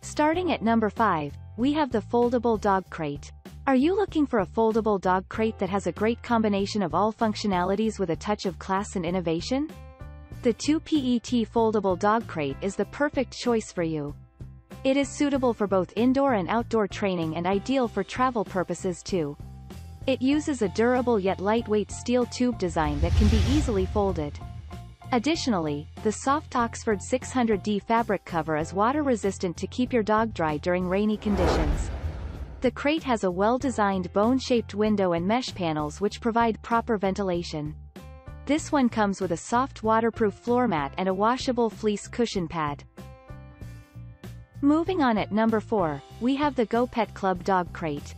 Starting at number 5, we have the foldable dog crate. Are you looking for a foldable dog crate that has a great combination of all functionalities with a touch of class and innovation? The 2PET foldable dog crate is the perfect choice for you. It is suitable for both indoor and outdoor training and ideal for travel purposes too. It uses a durable yet lightweight steel tube design that can be easily folded. Additionally, the soft Oxford 600D fabric cover is water-resistant to keep your dog dry during rainy conditions. The crate has a well-designed bone-shaped window and mesh panels which provide proper ventilation. This one comes with a soft waterproof floor mat and a washable fleece cushion pad. Moving on, at number 4, we have the Go Pet Club dog crate.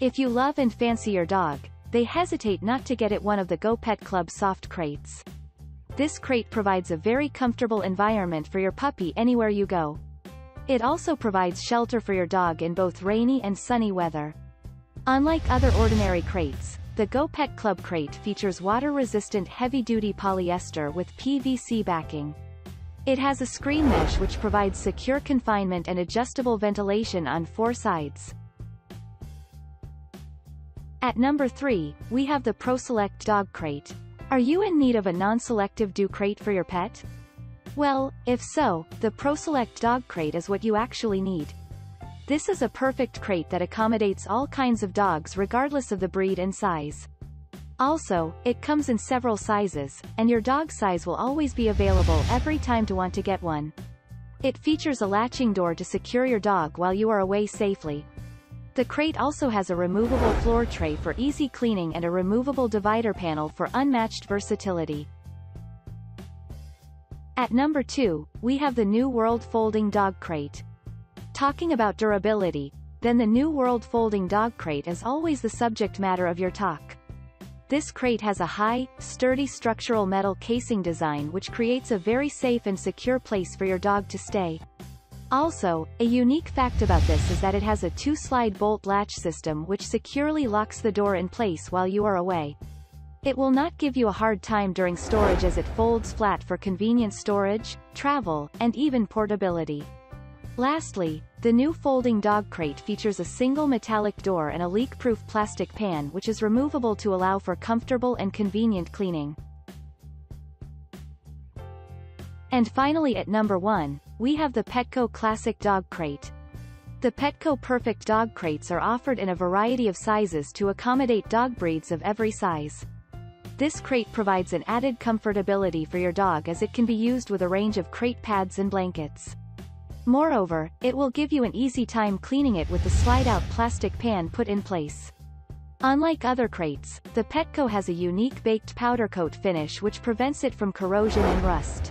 If you love and fancy your dog, they hesitate not to get it one of the Go Pet Club soft crates. This crate provides a very comfortable environment for your puppy anywhere you go. It also provides shelter for your dog in both rainy and sunny weather. Unlike other ordinary crates, the Go Pet Club crate features water-resistant heavy-duty polyester with PVC backing. It has a screen mesh which provides secure confinement and adjustable ventilation on 4 sides. At number 3, we have the ProSelect dog crate. Are you in need of a non-selective dew crate for your pet? Well, if so, the ProSelect dog crate is what you actually need. This is a perfect crate that accommodates all kinds of dogs regardless of the breed and size. Also, it comes in several sizes, and your dog size will always be available every time to want to get one. It features a latching door to secure your dog while you are away safely. The crate also has a removable floor tray for easy cleaning and a removable divider panel for unmatched versatility. At number 2, we have the New World folding dog crate. Talking about durability, then the New World folding dog crate is always the subject matter of your talk. This crate has a high, sturdy structural metal casing design which creates a very safe and secure place for your dog to stay. Also, a unique fact about this is that it has a 2-slide bolt latch system which securely locks the door in place while you are away. It will not give you a hard time during storage as it folds flat for convenient storage, travel, and even portability. Lastly, the new folding dog crate features a single metallic door and a leak-proof plastic pan which is removable to allow for comfortable and convenient cleaning. And finally, at number 1, we have the Petco Classic dog crate. The Petco Perfect dog crates are offered in a variety of sizes to accommodate dog breeds of every size. This crate provides an added comfortability for your dog as it can be used with a range of crate pads and blankets. Moreover, it will give you an easy time cleaning it with the slide-out plastic pan put in place. Unlike other crates, the Petco has a unique baked powder coat finish which prevents it from corrosion and rust.